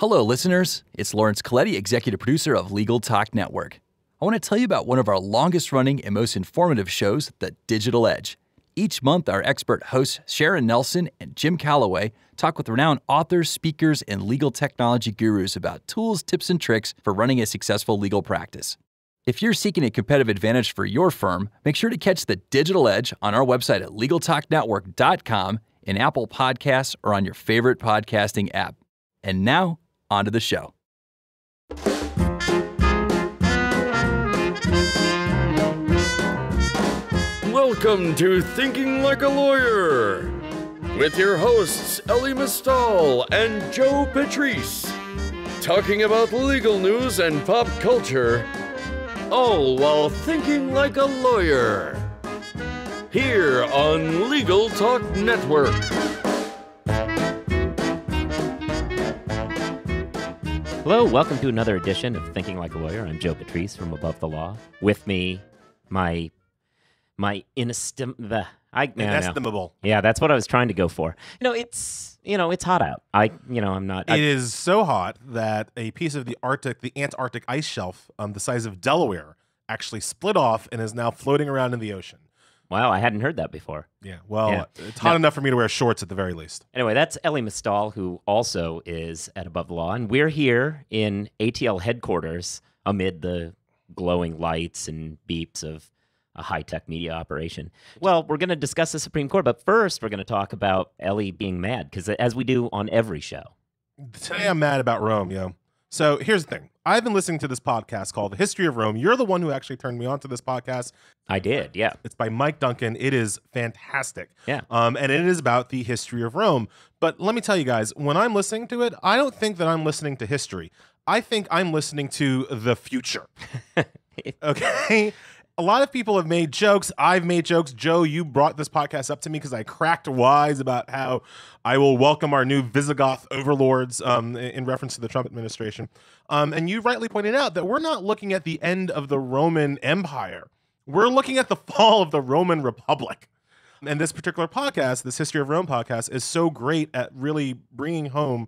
Hello, listeners. It's Lawrence Coletti, executive producer of Legal Talk Network. I want to tell you about one of our longest-running and most informative shows, The Digital Edge. Each month, our expert hosts Sharon Nelson and Jim Calloway talk with renowned authors, speakers, and legal technology gurus about tools, tips, and tricks for running a successful legal practice. If you're seeking a competitive advantage for your firm, make sure to catch The Digital Edge on our website at legaltalknetwork.com, in Apple Podcasts, or on your favorite podcasting app. And now, onto the show. Welcome to Thinking Like a Lawyer with your hosts, Ellie Mystal and Joe Patrice, talking about legal news and pop culture, all while thinking like a lawyer, here on Legal Talk Network. Hello, welcome to another edition of Thinking Like a Lawyer. I'm Joe Patrice from Above the Law. With me, my inestimable. Inestimable. Yeah, that's what I was trying to go for. It's hot out. It is so hot that a piece of the Antarctic ice shelf, the size of Delaware, actually split off and is now floating around in the ocean. Wow, I hadn't heard that before. Yeah, well, yeah. It's hot enough for me to wear shorts at the very least. Anyway, that's Ellie Mystal, who also is at Above the Law, and we're here in ATL headquarters amid the glowing lights and beeps of a high-tech media operation. Well, we're going to discuss the Supreme Court, but first we're going to talk about Ellie being mad, because as we do on every show. Today I'm mad about Rome, yo. So here's the thing. I've been listening to this podcast called The History of Rome. You're the one who actually turned me on to this podcast. I did, yeah. It's by Mike Duncan. It is fantastic. Yeah. And it is about the history of Rome. But let me tell you guys, when I'm listening to it, I don't think that I'm listening to history. I think I'm listening to the future. Okay? A lot of people have made jokes. I've made jokes. Joe, you brought this podcast up to me because I cracked wise about how I will welcome our new Visigoth overlords in reference to the Trump administration. And you rightly pointed out that we're not looking at the end of the Roman Empire. We're looking at the fall of the Roman Republic. And this particular podcast, this History of Rome podcast, is so great at really bringing home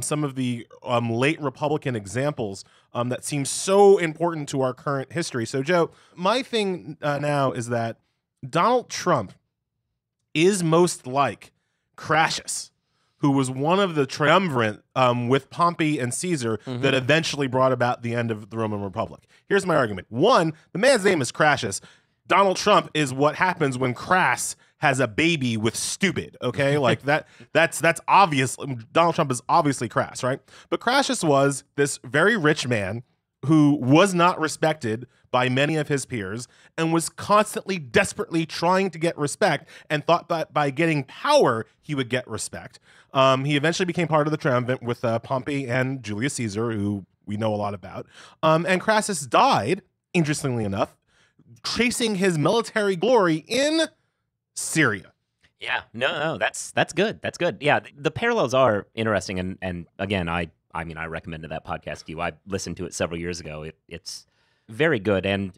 some of the late Republican examples that seem so important to our current history. So, Joe, my thing now is that Donald Trump is most like Crassus, who was one of the triumvirate with Pompey and Caesar that eventually brought about the end of the Roman Republic. Here's my argument. One, the man's name is Crassus. Donald Trump is what happens when Crass has a baby with stupid, okay? Like that's obvious. Donald Trump is obviously Crass, right? But Crassus was this very rich man who was not respected by many of his peers and was constantly desperately trying to get respect and thought that by getting power, he would get respect. He eventually became part of the triumvirate with Pompey and Julius Caesar, who we know a lot about. And Crassus died, interestingly enough, tracing his military glory in Syria. Yeah, no, that's good. That's good. Yeah, the parallels are interesting. And again, I recommended that podcast to you. I listened to it several years ago. It's very good. And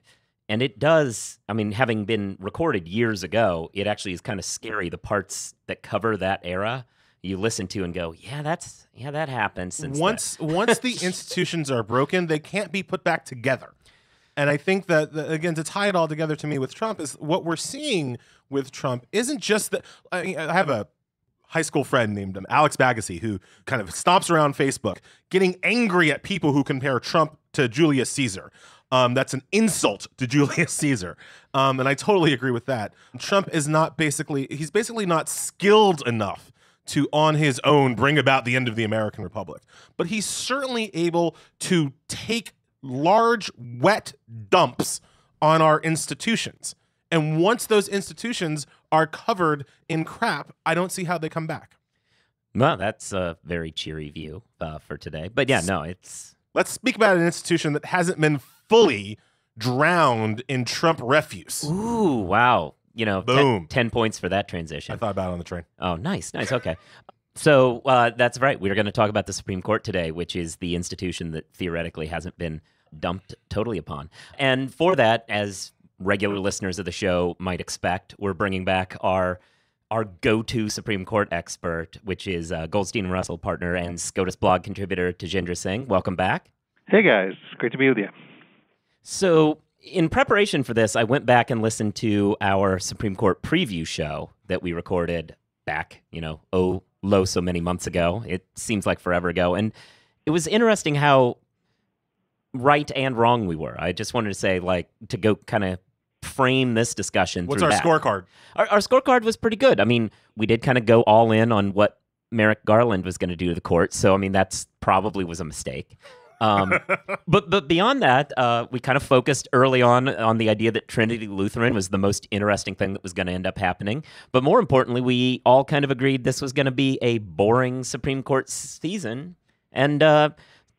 it does, I mean, having been recorded years ago, it actually is kind of scary, the parts that cover that era. You listen to and go, that happened since once the institutions are broken, they can't be put back together. And I think that, again, to tie it all together to me with Trump is what we're seeing with Trump isn't just that. I have a high school friend named Alex Bagassi, who kind of stomps around Facebook getting angry at people who compare Trump to Julius Caesar. That's an insult to Julius Caesar. And I totally agree with that. Trump is not he's not skilled enough to on his own bring about the end of the American Republic. But he's certainly able to take large wet dumps on our institutions, and once those institutions are covered in crap, I don't see how they come back. Well, that's a very cheery view for today, but yeah, no, let's speak about an institution that hasn't been fully drowned in Trump refuse. Ooh, wow! Boom, 10 points for that transition. I thought about it on the train. Oh, nice, okay. So that's right. We're going to talk about the Supreme Court today, which is the institution that theoretically hasn't been dumped totally upon. And for that, as regular listeners of the show might expect, we're bringing back our our go-to Supreme Court expert, which is Goldstein and Russell partner and SCOTUS blog contributor Tejinder Singh. Welcome back. Hey, guys. Great to be with you. So in preparation for this, I went back and listened to our Supreme Court preview show that we recorded back, so many months ago. It seems like forever ago. And it was interesting how right and wrong we were. I just wanted to say, to go kind of frame this discussion. What's our scorecard? Our scorecard was pretty good. I mean, we did kind of go all in on what Merrick Garland was going to do to the court. So, I mean, that's probably was a mistake. But beyond that, we kind of focused early on the idea that Trinity Lutheran was the most interesting thing that was going to end up happening. But more importantly, we all kind of agreed this was going to be a boring Supreme Court season. And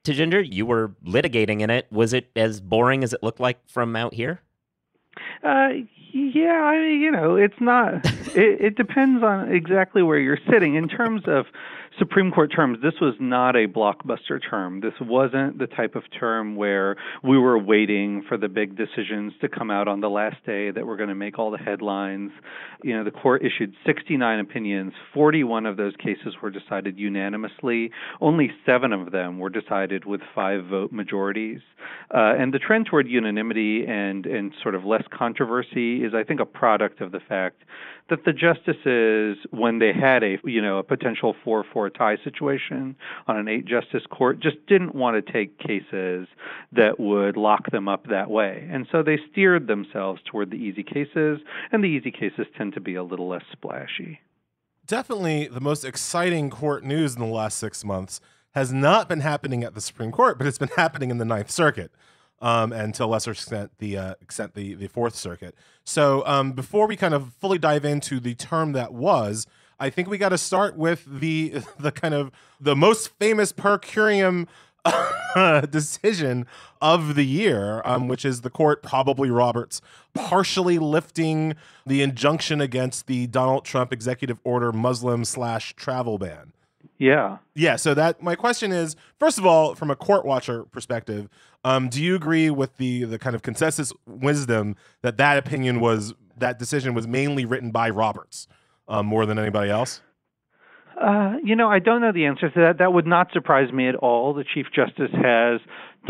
Tejinder, you were litigating in it. Was it as boring as it looked like from out here? Yeah, I mean, it's not. It depends on exactly where you're sitting. In terms of Supreme Court terms, this was not a blockbuster term. This wasn't the type of term where we were waiting for the big decisions to come out on the last day that were going to make all the headlines. The court issued 69 opinions. 41 of those cases were decided unanimously. Only 7 of them were decided with 5-vote majorities. And the trend toward unanimity and sort of less controversy is, I think, a product of the fact that the justices, when they had a potential 4-4 tie situation on an 8-justice court, just didn't want to take cases that would lock them up that way. And so they steered themselves toward the easy cases, and the easy cases tend to be a little less splashy. Definitely the most exciting court news in the last 6 months has not been happening at the Supreme Court, but it's been happening in the Ninth Circuit. And to a lesser extent, the Fourth Circuit. So before we kind of fully dive into the term that was, I think we got to start with the kind of the most famous per curiam decision of the year, which is the court, probably Roberts, partially lifting the injunction against the Donald Trump executive order Muslim/travel ban. Yeah. So my question is, first of all, from a court watcher perspective, do you agree with the kind of consensus wisdom that that decision was mainly written by Roberts more than anybody else? I don't know the answer to that. That would not surprise me at all. The Chief Justice has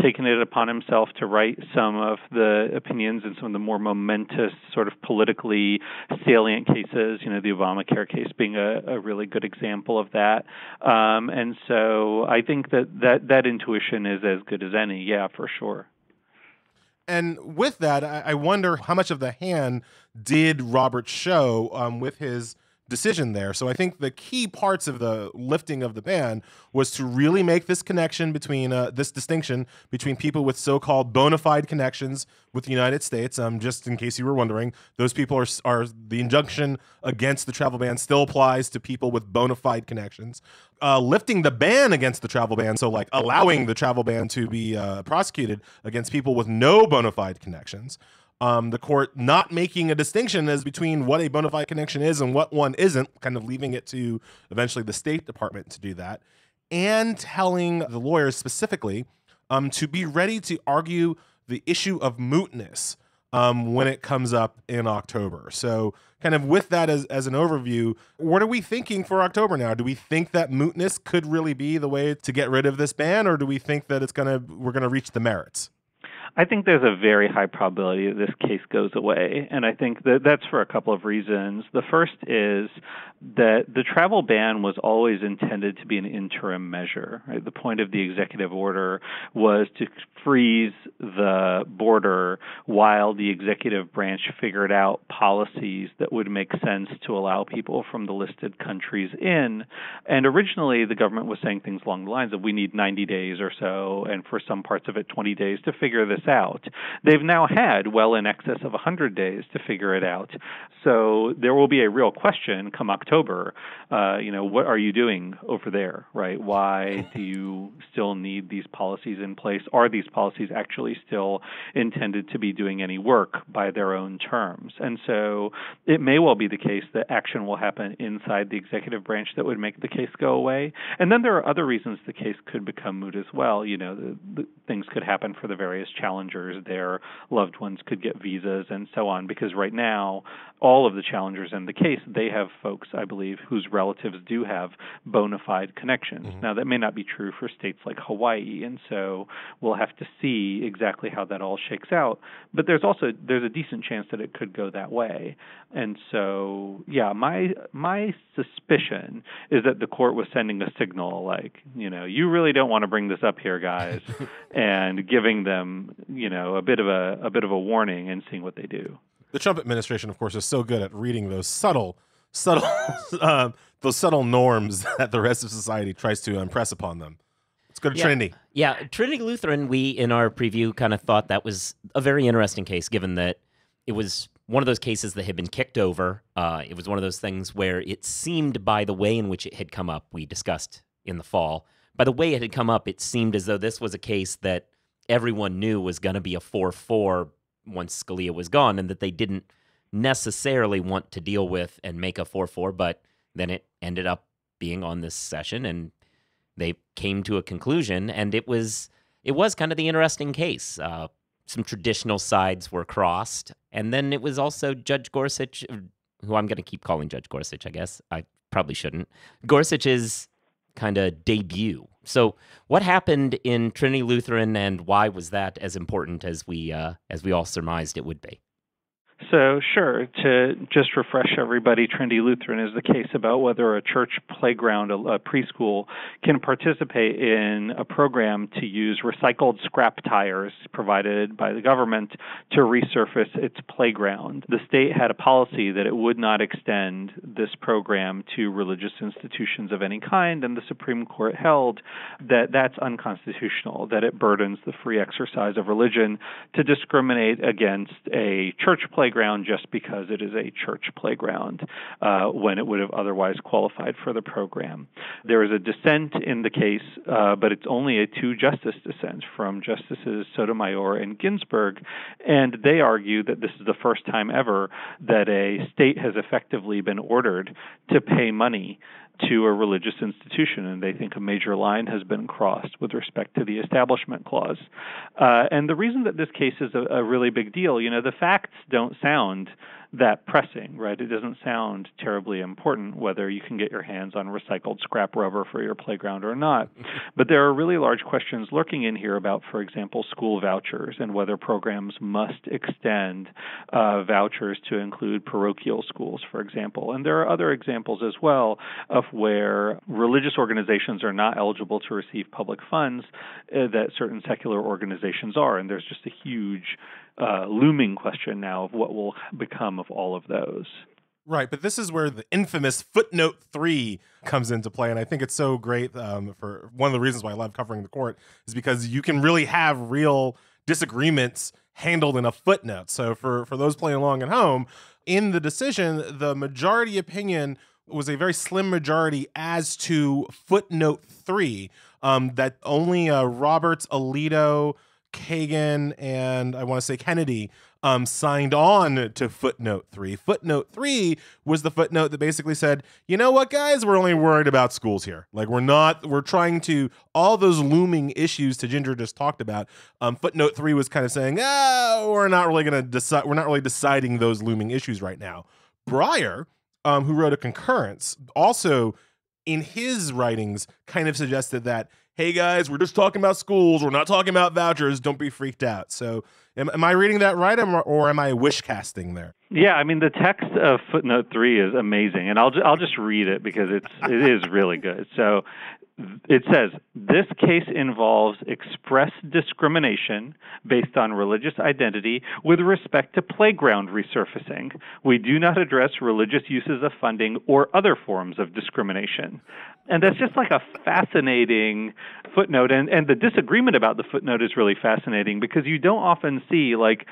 taken it upon himself to write some of the opinions in some of the more momentous, sort of politically salient cases, the Obamacare case being a really good example of that. And so I think that intuition is as good as any, yeah, for sure. And with that, I wonder how much of the hand did Roberts show with his decision there. So I think the key parts of the lifting of the ban was to really make this connection between this distinction between people with so-called bona fide connections with the United States. Just in case you were wondering, those people are the injunction against the travel ban still applies to people with bona fide connections. Lifting the ban against the travel ban, so like allowing the travel ban to be prosecuted against people with no bona fide connections. The court not making a distinction as between what a bona fide connection is and what one isn't, kind of leaving it to eventually the State Department to do that, and telling the lawyers specifically to be ready to argue the issue of mootness when it comes up in October. So kind of with that as an overview, what are we thinking for October now? Do we think that mootness could really be the way to get rid of this ban, or do we think that we're going to reach the merits? I think there's a very high probability that this case goes away, and I think that's for a couple of reasons. The first is that the travel ban was always intended to be an interim measure. Right? The point of the executive order was to freeze the border while the executive branch figured out policies that would make sense to allow people from the listed countries in. And originally, the government was saying things along the lines of, we need 90 days or so, and for some parts of it, 20 days to figure this out. They've now had well in excess of 100 days to figure it out. So there will be a real question come October, what are you doing over there, right? Why do you still need these policies in place? Are these policies actually still intended to be doing any work by their own terms? And so it may well be the case that action will happen inside the executive branch that would make the case go away. And then there are other reasons the case could become moot as well. Things could happen for the various challenges challengers, their loved ones could get visas and so on, because right now all of the challengers in the case, they have folks, I believe, whose relatives do have bona fide connections. Mm-hmm. Now, that may not be true for states like Hawaii, and so we'll have to see exactly how that all shakes out. But there's a decent chance that it could go that way. And so, yeah, my suspicion is that the court was sending a signal like, you really don't want to bring this up here, guys, and giving them, a bit of a warning and seeing what they do. The Trump administration, of course, is so good at reading those subtle norms that the rest of society tries to impress upon them. Let's go to Trinity. Yeah, Trinity Lutheran, we, in our preview, kind of thought that was a very interesting case, given that it was one of those cases that had been kicked over. It was one of those things where it seemed, by the way in which it had come up, we discussed in the fall, by the way it had come up, it seemed as though this was a case that everyone knew was going to be a 4-4 once Scalia was gone, and that they didn't necessarily want to deal with and make a 4-4, but then it ended up being on this session, and they came to a conclusion, and it was kind of the interesting case. Some traditional sides were crossed, and then it was also Judge Gorsuch, who I'm going to keep calling Judge Gorsuch, I guess. I probably shouldn't. Gorsuch's kind of debut. So what happened in Trinity Lutheran, and why was that as important as we all surmised it would be? So, sure, to just refresh everybody, Trinity Lutheran is the case about whether a church playground, a preschool, can participate in a program to use recycled scrap tires provided by the government to resurface its playground. The state had a policy that it would not extend this program to religious institutions of any kind, and the Supreme Court held that that's unconstitutional, that it burdens the free exercise of religion to discriminate against a church playground just because it is a church playground when it would have otherwise qualified for the program. There is a dissent in the case, but it's only a two-justice dissent from Justices Sotomayor and Ginsburg, and they argue that this is the first time ever that a state has effectively been ordered to pay money to a religious institution, and they think a major line has been crossed with respect to the Establishment Clause. And the reason that this case is a really big deal, the facts don't sound that pressing, right? It doesn't sound terribly important whether you can get your hands on recycled scrap rubber for your playground or not. But there are really large questions lurking in here about, for example, school vouchers and whether programs must extend vouchers to include parochial schools, for example. And there are other examples as well of where religious organizations are not eligible to receive public funds that certain secular organizations are. And there's just a huge looming question now of what will become of all of those. Right, but this is where the infamous footnote 3 comes into play, and I think it's so great for one of the reasons why I love covering the court is because you can really have real disagreements handled in a footnote. So for those playing along at home, in the decision, the majority opinion was a very slim majority as to footnote 3, that only Roberts, Alito, Kagan, and I want to say Kennedy signed on to footnote 3. Footnote 3 was the footnote that basically said, you know what, guys, we're only worried about schools here. Like, we're trying to, all those looming issues Tejinder just talked about, footnote 3 was kind of saying, we're not really deciding those looming issues right now. Breyer, who wrote a concurrence, also in his writings kind of suggested that, hey, guys, we're just talking about schools. We're not talking about vouchers. Don't be freaked out. So am I reading that right, or am I wish-casting there? Yeah, I mean, the text of footnote 3 is amazing, and I'll just read it because it is really good. So it says, this case involves express discrimination based on religious identity with respect to playground resurfacing. We do not address religious uses of funding or other forms of discrimination. And that's just like a fascinating footnote. And the disagreement about the footnote is really fascinating because you don't often see, like,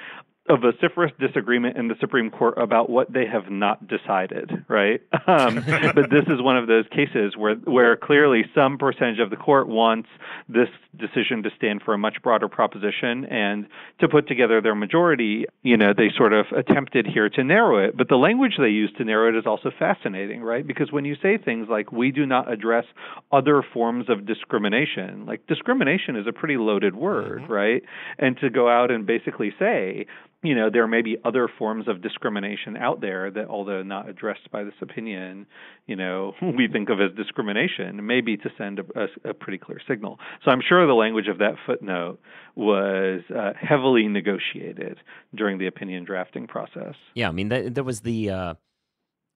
a vociferous disagreement in the Supreme Court about what they have not decided, right? But this is one of those cases where clearly some percentage of the court wants this decision to stand for a much broader proposition, and to put together their majority, you know, they sort of attempted here to narrow it. But the language they use to narrow it is also fascinating, right? Because when you say things like, we do not address other forms of discrimination, like discrimination is a pretty loaded word, mm-hmm. right? And to go out and basically say, you know, there may be other forms of discrimination out there that, although not addressed by this opinion, you know, we think of as discrimination, maybe to send a pretty clear signal. So I'm sure the language of that footnote was heavily negotiated during the opinion drafting process. Yeah, I mean, there was the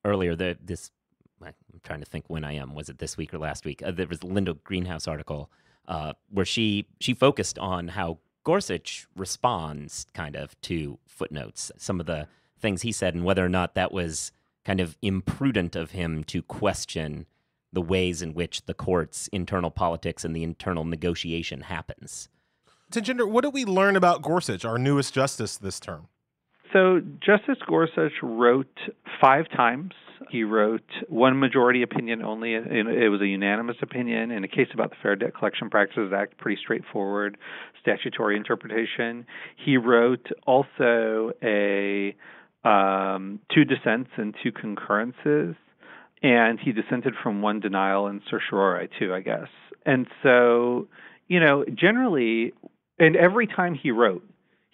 earlier, I'm trying to think when I am, was it this week or last week? There was the Linda Greenhouse article where she focused on how Gorsuch responds kind of to footnotes, some of the things he said, and whether or not that was kind of imprudent of him to question the ways in which the court's internal politics and the internal negotiation happens. Tejinder, what do we learn about Gorsuch, our newest justice this term? So Justice Gorsuch wrote 5 times. He wrote one majority opinion only, and it was a unanimous opinion in a case about the Fair Debt Collection Practices Act, pretty straightforward statutory interpretation. He wrote also 2 dissents and 2 concurrences, and he dissented from 1 denial and certiorari too, I guess. And so, you know, generally, and every time he wrote,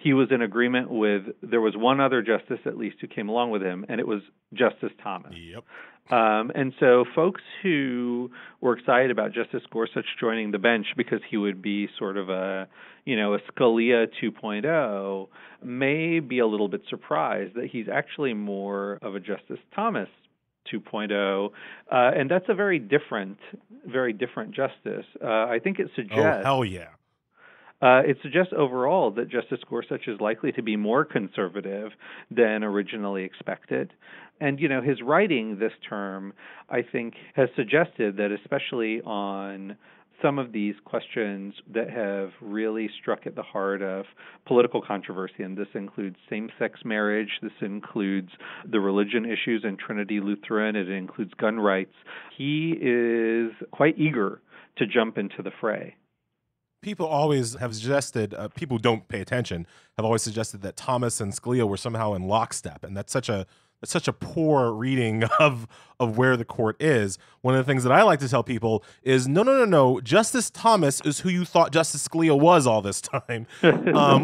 he was in agreement with, there was one other justice at least who came along with him, and it was Justice Thomas. Yep. And so folks who were excited about Justice Gorsuch joining the bench because he would be sort of a Scalia 2.0 may be a little bit surprised that he's actually more of a Justice Thomas 2.0, and that's a very different justice. I think it suggests... Oh, hell yeah. It suggests overall that Justice Gorsuch is likely to be more conservative than originally expected. And, you know, his writing this term, I think, has suggested that especially on some of these questions that have really struck at the heart of political controversy, and this includes same-sex marriage, this includes the religion issues in Trinity Lutheran, it includes gun rights, he is quite eager to jump into the fray. People always have suggested, people who don't pay attention, have always suggested that Thomas and Scalia were somehow in lockstep, and that's such a poor reading of where the court is. One of the things that I like to tell people is, no, Justice Thomas is who you thought Justice Scalia was all this time,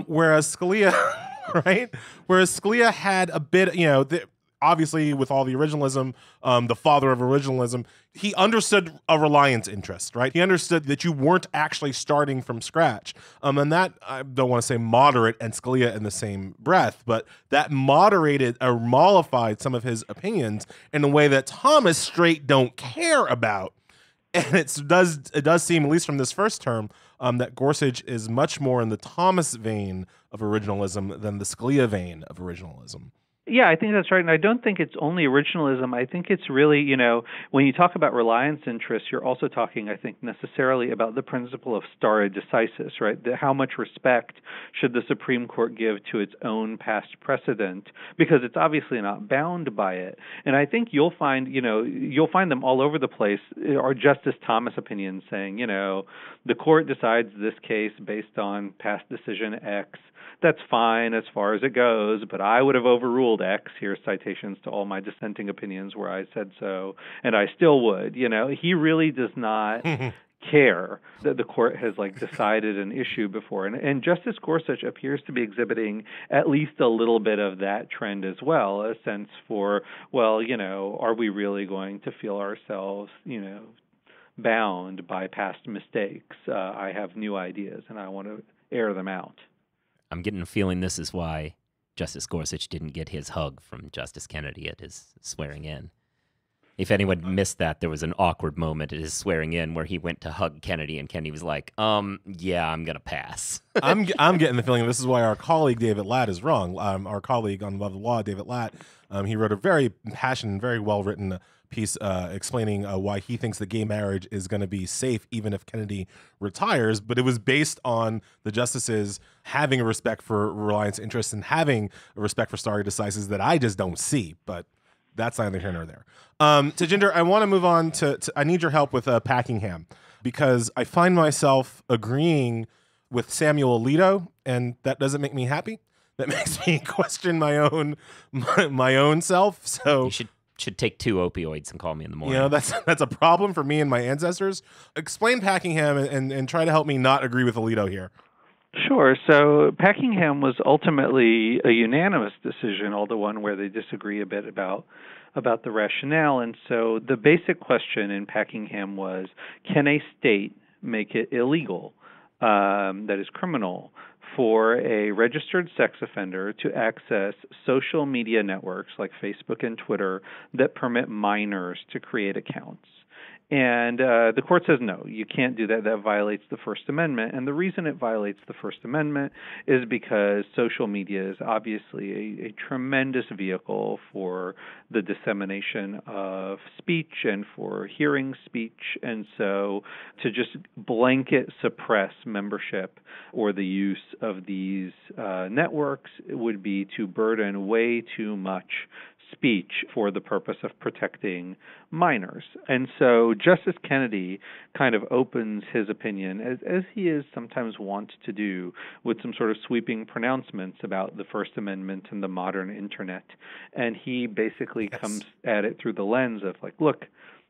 whereas Scalia, right? Whereas Scalia had a bit, you know, obviously with all the originalism, the father of originalism, he understood a reliance interest, right? He understood that you weren't actually starting from scratch. And that, I don't want to say moderate and Scalia in the same breath, but that moderated or mollified some of his opinions in a way that Thomas straight don't care about. And it does seem, at least from this first term, that Gorsuch is much more in the Thomas vein of originalism than the Scalia vein of originalism. Yeah, I think that's right. And I don't think it's only originalism. I think it's really, you know, when you talk about reliance interests, you're also talking, I think, necessarily about the principle of stare decisis, right? How much respect should the Supreme Court give to its own past precedent? Because it's obviously not bound by it. And I think you'll find them all over the place, are Justice Thomas opinions saying, you know, the court decides this case based on past decision X. That's fine as far as it goes, but I would have overruled X. Here's citations to all my dissenting opinions where I said so, and I still would. You know, he really does not care that the court has like decided an issue before. And Justice Gorsuch appears to be exhibiting at least a little bit of that trend as well, a sense for, well, you know, are we really going to feel ourselves, you know, bound by past mistakes? I have new ideas and I want to air them out. I'm getting a feeling this is why Justice Gorsuch didn't get his hug from Justice Kennedy at his swearing in. If anyone missed that, there was an awkward moment at his swearing in where he went to hug Kennedy, and Kennedy was like, yeah, I'm going to pass. I'm getting the feeling this is why our colleague David Latt is wrong. Our colleague on Above the Law, David Latt, he wrote a very passionate and very well-written piece explaining why he thinks that gay marriage is going to be safe even if Kennedy retires, but it was based on the justices having a respect for reliance interests and having a respect for stare decisis that I just don't see, but that's neither here nor there. Tejinder, I want to move on to I need your help with Packingham, because I find myself agreeing with Samuel Alito, and that doesn't make me happy. That makes me question my own self. So you should take 2 opioids and call me in the morning. You know, that's a problem for me and my ancestors. Explain Packingham and try to help me not agree with Alito here. Sure. So Packingham was ultimately a unanimous decision, although one where they disagree a bit about the rationale. And so the basic question in Packingham was, can a state make it illegal, that is criminal, for a registered sex offender to access social media networks like Facebook and Twitter that permit minors to create accounts? And the court says, no, you can't do that. That violates the First Amendment. And the reason it violates the First Amendment is because social media is obviously a tremendous vehicle for the dissemination of speech and for hearing speech. And so to just blanket suppress membership or the use of these networks would be to burden way too much speech for the purpose of protecting minors. And so Justice Kennedy kind of opens his opinion, as he is sometimes wont to do, with some sort of sweeping pronouncements about the First Amendment and the modern internet. And he basically comes at it through the lens of, like, look,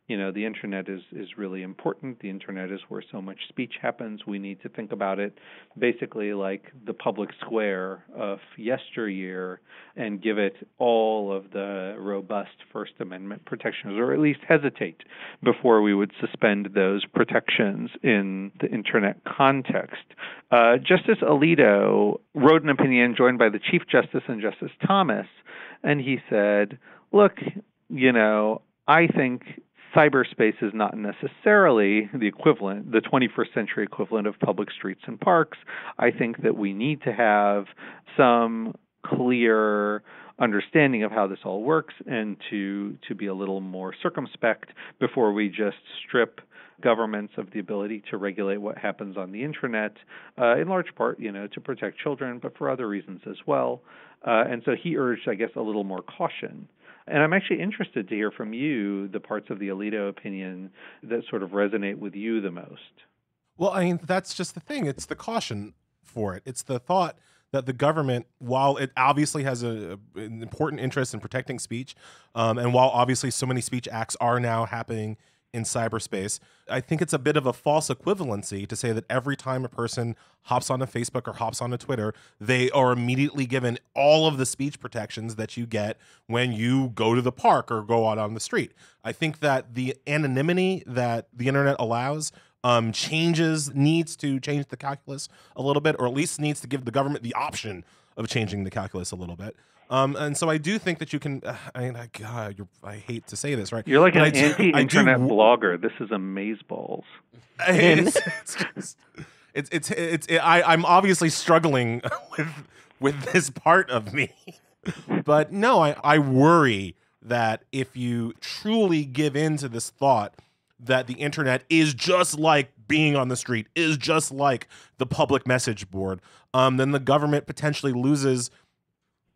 you know, the internet is really important. The internet is where so much speech happens. We need to think about it basically like the public square of yesteryear and give it all of the robust First Amendment protections, or at least hesitate before we would suspend those protections in the internet context. Justice Alito wrote an opinion joined by the Chief Justice and Justice Thomas, and he said, look, you know, I think cyberspace is not necessarily the equivalent, the 21st century equivalent of public streets and parks. I think that we need to have some clear understanding of how this all works and to be a little more circumspect before we just strip governments of the ability to regulate what happens on the internet, in large part, you know, to protect children, but for other reasons as well. And so he urged, I guess, a little more caution. And I'm actually interested to hear from you the parts of the Alito opinion that sort of resonate with you the most. Well, I mean, that's just the thing. It's the caution for it. It's the thought that the government, while it obviously has an important interest in protecting speech, and while obviously so many speech acts are now happening in cyberspace, I think it's a bit of a false equivalency to say that every time a person hops onto Facebook or hops onto Twitter, they are immediately given all of the speech protections that you get when you go to the park or go out on the street. I think that the anonymity that the internet allows needs to change the calculus a little bit, or at least needs to give the government the option of changing the calculus a little bit. And so I do think that you can, I hate to say this, right? You're like an anti-internet blogger. This is amazeballs. I'm obviously struggling with this part of me. But no, I worry that if you truly give in to this thought that the internet is just like being on the street, is just like the public message board, then the government potentially loses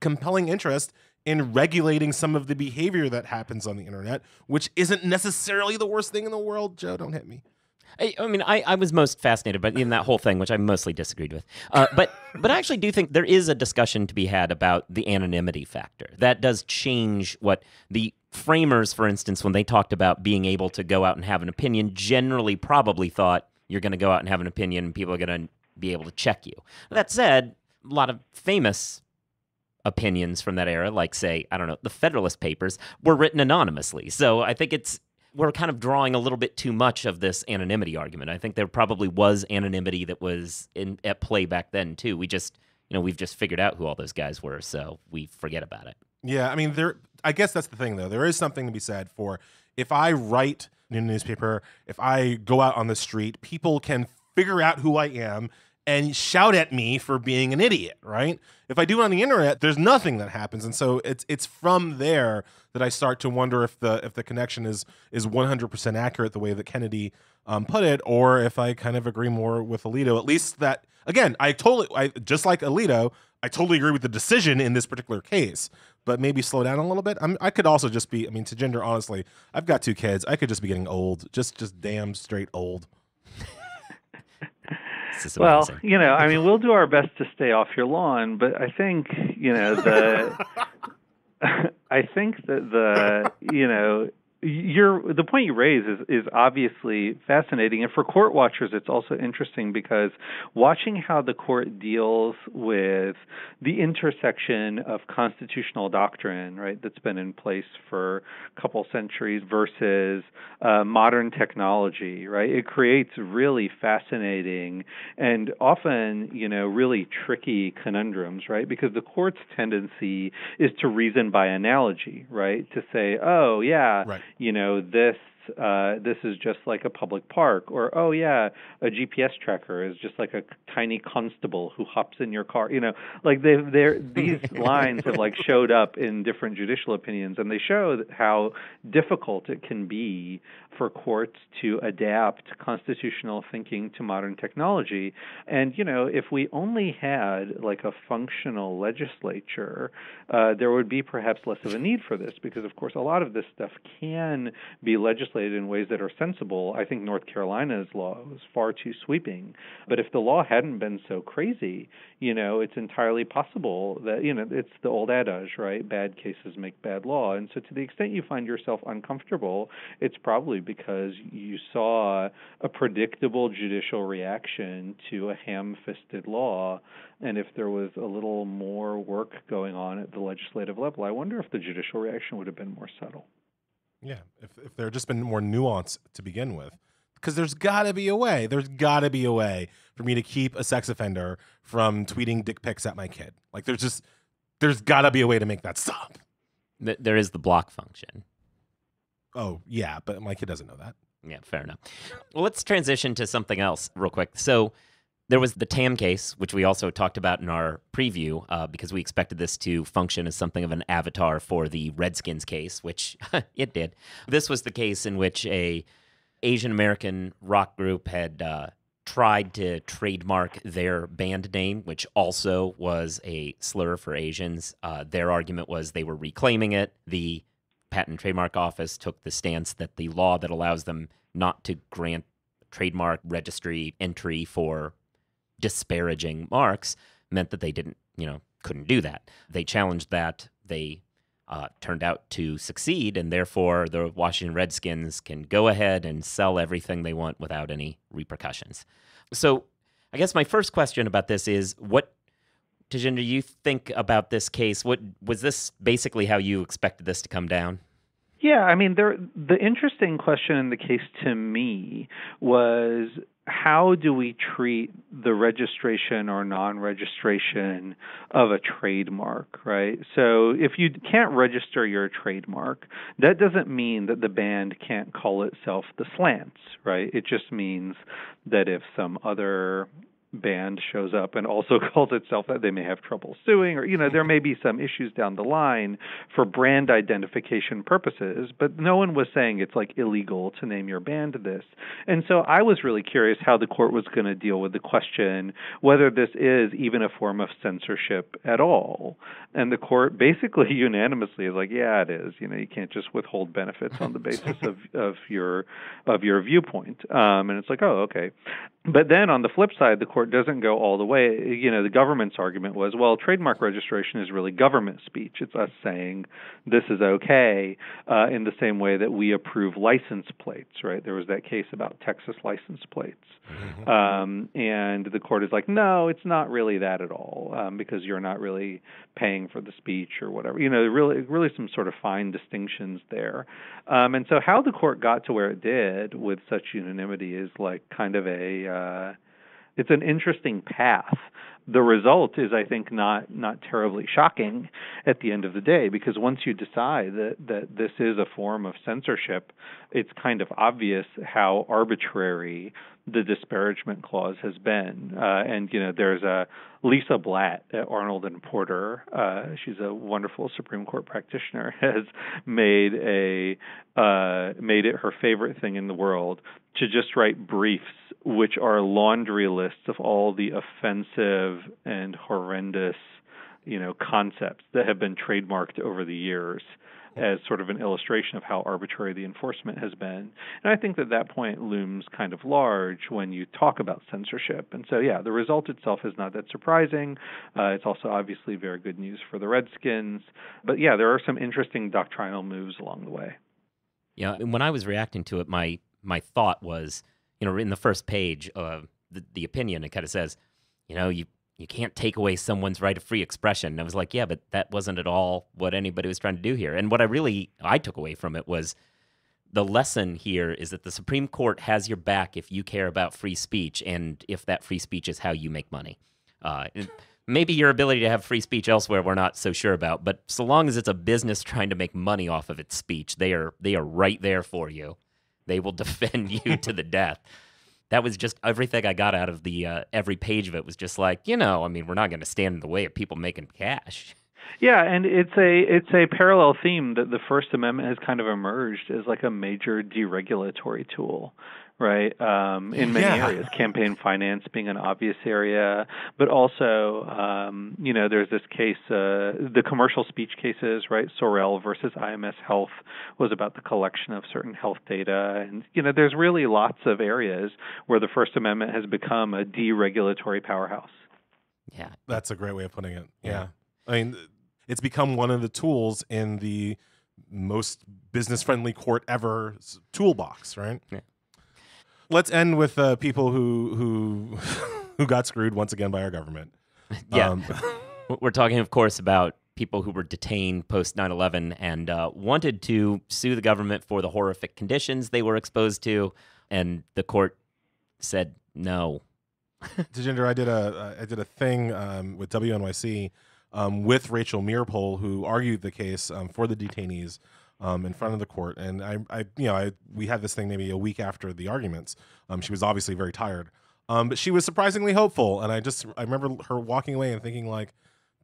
compelling interest in regulating some of the behavior that happens on the internet, which isn't necessarily the worst thing in the world. Joe, don't hit me. I mean, I was most fascinated by in that whole thing, which I mostly disagreed with. But I actually do think there is a discussion to be had about the anonymity factor. That does change what the framers, for instance, when they talked about being able to go out and have an opinion, generally probably thought you're going to go out and have an opinion and people are going to be able to check you. That said, a lot of famous opinions from that era, like, say, I don't know, the Federalist Papers, were written anonymously. So I think we're kind of drawing a little bit too much of this anonymity argument. I think there probably was anonymity that was at play back then too. We've just figured out who all those guys were, so we forget about it. Yeah, I mean, I guess that's the thing, though. There is something to be said for, if I write in a newspaper, if I go out on the street, people can figure out who I am and shout at me for being an idiot, right? If I do it on the internet, there's nothing that happens. And so it's from there that I start to wonder if the connection is 100% accurate the way that Kennedy put it, or if I kind of agree more with Alito. At least that, again, just like Alito, I totally agree with the decision in this particular case, but maybe slow down a little bit. I could also just be, Tejinder, honestly, I've got two kids. I could just be getting old, just damn straight old. Well, we'll do our best to stay off your lawn, but I think, the point you raise is obviously fascinating. And for court watchers, it's also interesting because watching how the court deals with the intersection of constitutional doctrine, right, that's been in place for a couple centuries versus modern technology, right, it creates really fascinating and often, really tricky conundrums, right, because the court's tendency is to reason by analogy, right, to say, oh, yeah, right. This is just like a public park, or, oh, yeah, a GPS tracker is just like a tiny constable who hops in your car. These lines have showed up in different judicial opinions, and they show how difficult it can be for courts to adapt constitutional thinking to modern technology. And, if we only had a functional legislature, there would be perhaps less of a need for this, because, of course, a lot of this stuff can be legislated in ways that are sensible. I think North Carolina's law was far too sweeping. But if the law hadn't been so crazy, it's entirely possible that, it's the old adage, right? Bad cases make bad law. And so to the extent you find yourself uncomfortable, it's probably because you saw a predictable judicial reaction to a ham-fisted law. And if there was a little more work going on at the legislative level, I wonder if the judicial reaction would have been more subtle. Yeah, if there had just been more nuance to begin with. Because there's got to be a way. There's got to be a way for me to keep a sex offender from tweeting dick pics at my kid. There's got to be a way to make that stop. There is the block function. Oh, yeah, but my kid doesn't know that. Yeah, fair enough. Well, let's transition to something else real quick. So there was the Tam case, which we also talked about in our preview, because we expected this to function as something of an avatar for the Redskins case, which it did. This was the case in which a Asian American rock group had tried to trademark their band name, which also was a slur for Asians. Their argument was they were reclaiming it. The Patent and Trademark Office took the stance that the law that allows them not to grant trademark registry entry for disparaging marks meant that they couldn't do that. They challenged that. They turned out to succeed, and therefore the Washington Redskins can go ahead and sell everything they want without any repercussions. So I guess my first question about this is, what, Tejinder, you think about this case? What was this basically how you expected this to come down? Yeah, the interesting question in the case to me was, how do we treat the registration or non-registration of a trademark, right? So if you can't register your trademark, that doesn't mean that the band can't call itself the Slants, right? It just means that if some other band shows up and also calls itself that, they may have trouble suing, or there may be some issues down the line for brand identification purposes, but no one was saying it's illegal to name your band this. And so I was really curious how the court was going to deal with the question whether this is even a form of censorship at all. And the court basically unanimously is yeah, it is. You can't just withhold benefits on the basis of your viewpoint. And it's oh, okay. But then on the flip side, the court doesn't go all the way. The government's argument was, well, trademark registration is really government speech. It's us saying this is okay, in the same way that we approve license plates, right? There was that case about Texas license plates. Mm-hmm. And the court is no, it's not really that at all, because you're not really paying for the speech or whatever. Really some sort of fine distinctions there. And so how the court got to where it did with such unanimity is kind of a... it's an interesting path, the result is, I think, not terribly shocking at the end of the day, because once you decide that this is a form of censorship, it's kind of obvious how arbitrary the disparagement clause has been. And, you know, there's a Lisa Blatt at Arnold and Porter, she's a wonderful Supreme Court practitioner, has made made it her favorite thing in the world to just write briefs, which are laundry lists of all the offensive and horrendous, you know, concepts that have been trademarked over the years as sort of an illustration of how arbitrary the enforcement has been. And I think that point looms kind of large when you talk about censorship. And so, yeah, the result itself is not that surprising. It's also obviously very good news for the Redskins. But, yeah, there are some interesting doctrinal moves along the way. Yeah, and when I was reacting to it, my thought was, you know, in the first page of the opinion, it kind of says, you know, you can't take away someone's right of free expression. And I was like, yeah, but that wasn't at all what anybody was trying to do here. And what I took away from it was the lesson here is that the Supreme Court has your back if you care about free speech and if that free speech is how you make money. Maybe your ability to have free speech elsewhere we're not so sure about, but so long as it's a business trying to make money off of its speech, they are right there for you. They will defend you to the death. That was just everything I got out of the every page of it was just like, you know, I mean, we're not going to stand in the way of people making cash. Yeah, and it's a parallel theme that the First Amendment has kind of emerged as like a major deregulatory tool, right? In many areas, campaign finance being an obvious area, but also, you know, there's this case, the commercial speech cases, right? Sorrell versus IMS Health was about the collection of certain health data. And, you know, there's really lots of areas where the First Amendment has become a deregulatory powerhouse. Yeah. That's a great way of putting it. Yeah. I mean, it's become one of the tools in the most business-friendly court ever toolbox, right? Yeah. Let's end with people who got screwed once again by our government. Yeah. We're talking, of course, about people who were detained post 9/11 and wanted to sue the government for the horrific conditions they were exposed to, and the court said no. Tejinder, I did a thing with WNYC with Rachel Mearpole, who argued the case for the detainees. In front of the court, and we had this thing maybe a week after the arguments. She was obviously very tired, but she was surprisingly hopeful. And I remember her walking away and thinking like,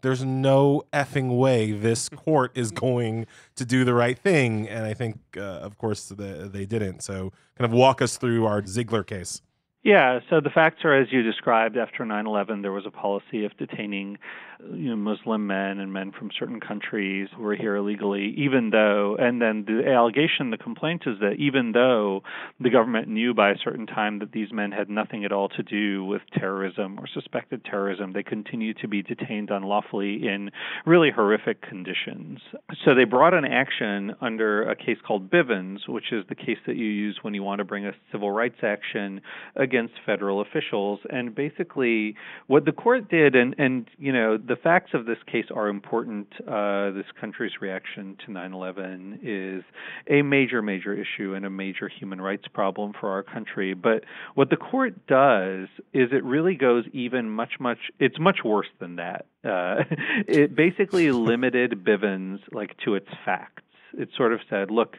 "There's no effing way this court is going to do the right thing." And I think, of course, they didn't. So, kind of walk us through our Ziglar case. Yeah, so the facts are as you described. After 9/11, there was a policy of detaining, you know, Muslim men and men from certain countries who were here illegally, even though, and then the allegation, the complaint is that even though the government knew by a certain time that these men had nothing at all to do with terrorism or suspected terrorism, they continued to be detained unlawfully in really horrific conditions. So they brought an action under a case called Bivens, which is the case that you use when you want to bring a civil rights action against federal officials. And basically what the court did, and you know, the facts of this case are important. This country's reaction to 9/11 is a major, major issue and a major human rights problem for our country. But what the court does is it really goes even much, it's much worse than that. It basically limited Bivens like to its facts. It sort of said, look,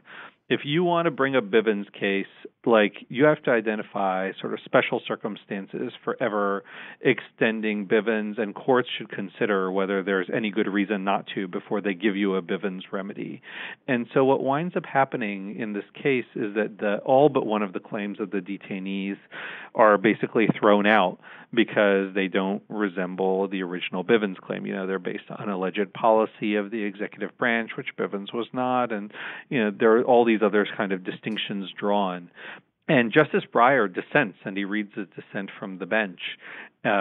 if you want to bring a Bivens case, like you have to identify sort of special circumstances for ever extending Bivens, and courts should consider whether there's any good reason not to before they give you a Bivens remedy. And so what winds up happening in this case is that all but one of the claims of the detainees are basically thrown out because they don't resemble the original Bivens claim. You know, they're based on an alleged policy of the executive branch, which Bivens was not, and you know, there are all these other kind of distinctions drawn. And Justice Breyer dissents, and he reads his dissent from the bench,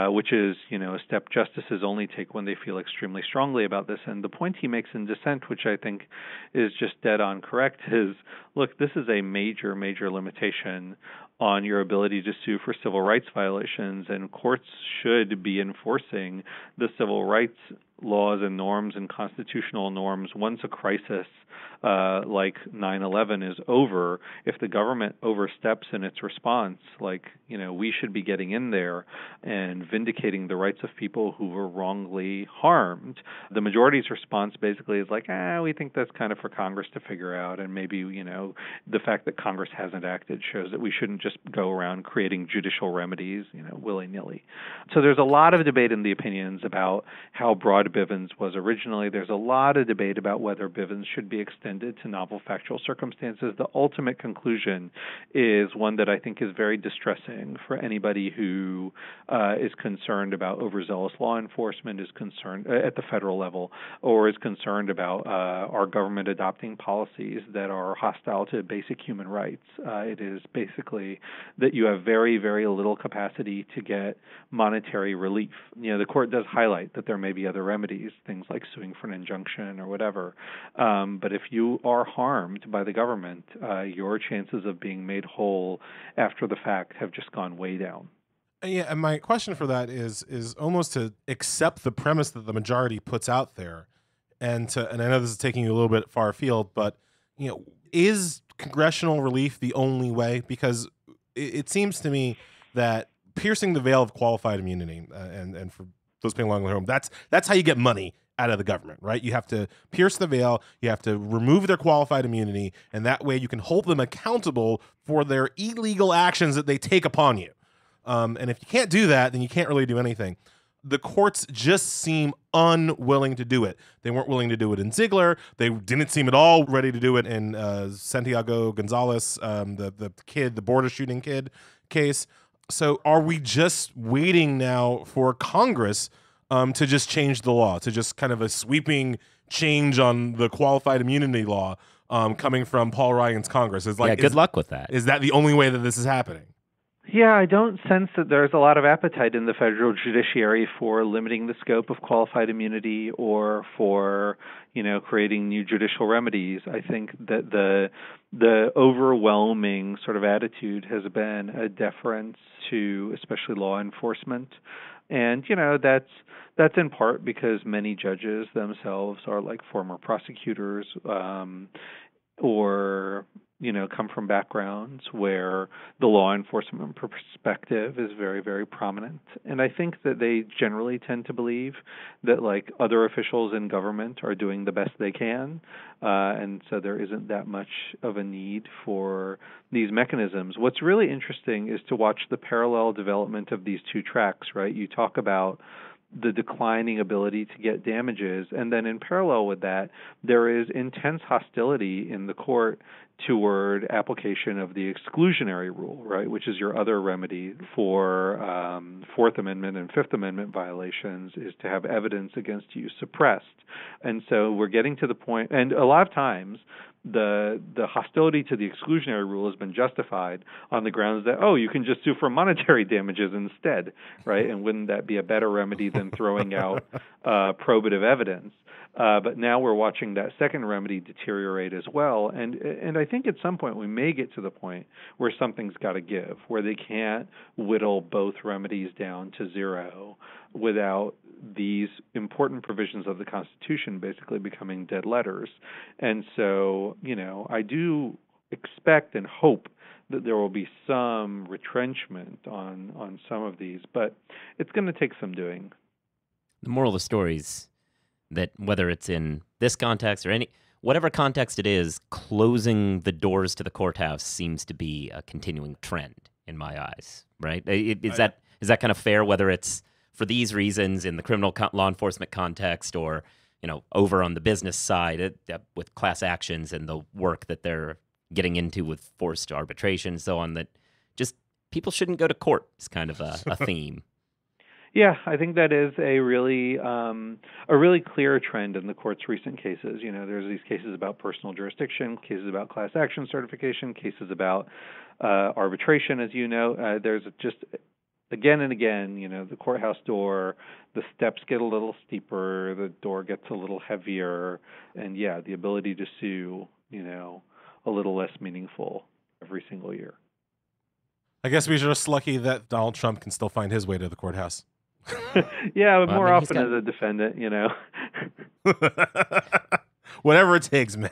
which is, you know, a step justices only take when they feel extremely strongly about this. And the point he makes in dissent, which I think is just dead on correct, is, look, this is a major, major limitation on your ability to sue for civil rights violations, and courts should be enforcing the civil rights laws and norms and constitutional norms once a crisis like 9/11 is over. If the government oversteps in its response, we should be getting in there and vindicating the rights of people who were wrongly harmed. The majority's response basically is we think that's kind of for Congress to figure out, and maybe, the fact that Congress hasn't acted shows that we shouldn't just go around creating judicial remedies, willy-nilly. So there's a lot of debate in the opinions about how broad Bivens was originally. There's a lot of debate about whether Bivens should be extended to novel factual circumstances. The ultimate conclusion is one that I think is very distressing for anybody who is concerned about overzealous law enforcement, is concerned at the federal level, or is concerned about our government adopting policies that are hostile to basic human rights. It is basically that you have very, very little capacity to get monetary relief. The court does highlight that there may be other remedies, things like suing for an injunction or whatever. But if you are harmed by the government, your chances of being made whole after the fact have just gone way down. Yeah, and my question for that is almost to accept the premise that the majority puts out there, and I know this is taking you a little bit far afield, but is congressional relief the only way? Because it seems to me that piercing the veil of qualified immunity, and for those paying along at home, that's how you get money out of the government, right? You have to pierce the veil, you have to remove their qualified immunity, and that way you can hold them accountable for their illegal actions that they take upon you. And if you can't do that, then you can't really do anything. The courts just seem unwilling to do it. They weren't willing to do it in Ziglar. They didn't seem at all ready to do it in Santiago Gonzalez, the kid, the border shooting kid case. So are we just waiting now for Congress to just change the law, to just kind of a sweeping change on the qualified immunity law coming from Paul Ryan's Congress? It's like, yeah, good luck with that. Is that the only way that this is happening? Yeah, I don't sense that there's a lot of appetite in the federal judiciary for limiting the scope of qualified immunity or for, creating new judicial remedies. I think that the overwhelming sort of attitude has been a deference to especially law enforcement. And, that's in part because many judges themselves are like former prosecutors, or come from backgrounds where the law enforcement perspective is very, very prominent. And I think that they generally tend to believe that other officials in government are doing the best they can. And so there isn't that much of a need for these mechanisms. What's really interesting is to watch the parallel development of these two tracks, right? You talk about the declining ability to get damages. And then in parallel with that, there is intense hostility in the court toward application of the exclusionary rule, right, which is your other remedy for Fourth Amendment and Fifth Amendment violations, is to have evidence against you suppressed. And so we're getting to the point, and a lot of times the hostility to the exclusionary rule has been justified on the grounds that, you can just sue for monetary damages instead, right? And wouldn't that be a better remedy than throwing out probative evidence? But now we're watching that second remedy deteriorate as well. And I think at some point we may get to the point where something's got to give, where they can't whittle both remedies down to zero without these important provisions of the Constitution basically becoming dead letters. And so, I do expect and hope that there will be some retrenchment on some of these, but it's going to take some doing. The moral of the story is that whether it's in this context or whatever context it is, closing the doors to the courthouse seems to be a continuing trend in my eyes, right? Is that kind of fair, whether it's for these reasons in the criminal law enforcement context or, over on the business side with class actions and the work that they're getting into with forced arbitration and so on, that just people shouldn't go to court is kind of a theme. Yeah, I think that is a really clear trend in the court's recent cases. There's these cases about personal jurisdiction, cases about class action certification, cases about arbitration, as you know. There's just again and again, the courthouse door, the steps get a little steeper, the door gets a little heavier, and yeah, the ability to sue, a little less meaningful every single year. I guess we are just lucky that Donald Trump can still find his way to the courthouse. Yeah, but well, more often as a defendant, you know. Whatever it takes, man.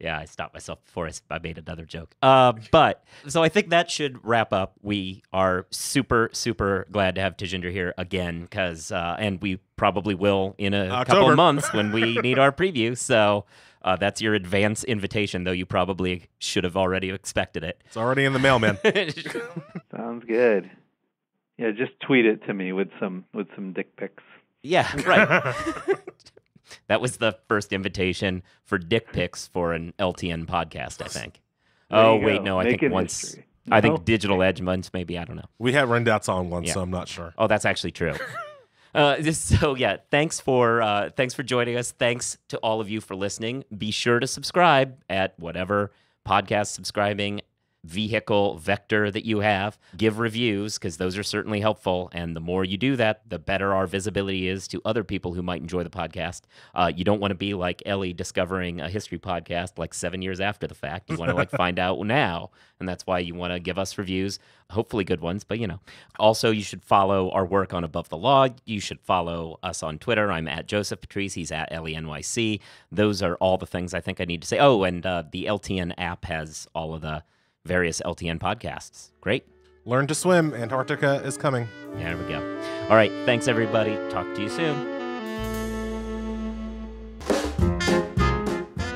Yeah, I stopped myself before I made another joke. But so I think that should wrap up. We are super, super glad to have Tejinder here again, because and we probably will in a couple of months when we need our preview. So that's your advance invitation, though you probably should have already expected it. It's already in the mail, man. Sounds good. Yeah, just tweet it to me with some dick pics. Yeah, right. That was the first invitation for dick pics for an LTN podcast, I think. Oh, wait, no, I think once. I think Digital Edge once, maybe. I don't know. We had Rendats on once, so I'm not sure. Oh, that's actually true. So, yeah, thanks for joining us. Thanks to all of you for listening. Be sure to subscribe at whatever podcast subscribing vehicle vector that you have. Give reviews, because those are certainly helpful, and the more you do that, the better our visibility is to other people who might enjoy the podcast. You don't want to be like Ellie discovering a history podcast like 7 years after the fact. You want to like find out now, and that's why you want to give us reviews, hopefully good ones, but you know. Also, you should follow our work on Above the Law. You should follow us on Twitter. I'm at Joseph Patrice. He's at LENYC. Those are all the things I think I need to say. Oh, and the LTN app has all of the various LTN podcasts. Great. Learn to swim. Antarctica is coming. Yeah, there we go. All right. Thanks, everybody. Talk to you soon.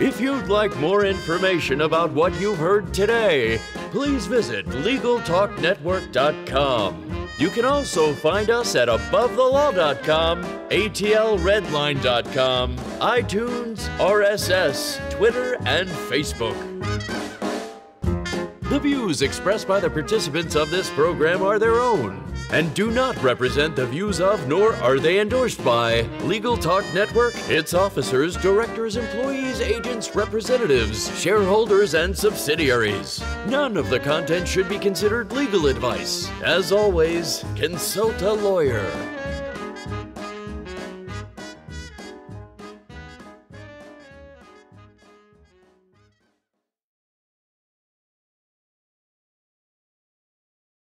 If you'd like more information about what you've heard today, please visit legaltalknetwork.com. You can also find us at abovethelaw.com, atlredline.com, iTunes, RSS, Twitter, and Facebook. The views expressed by the participants of this program are their own and do not represent the views of, nor are they endorsed by, Legal Talk Network, its officers, directors, employees, agents, representatives, shareholders, and subsidiaries. None of the content should be considered legal advice. As always, consult a lawyer.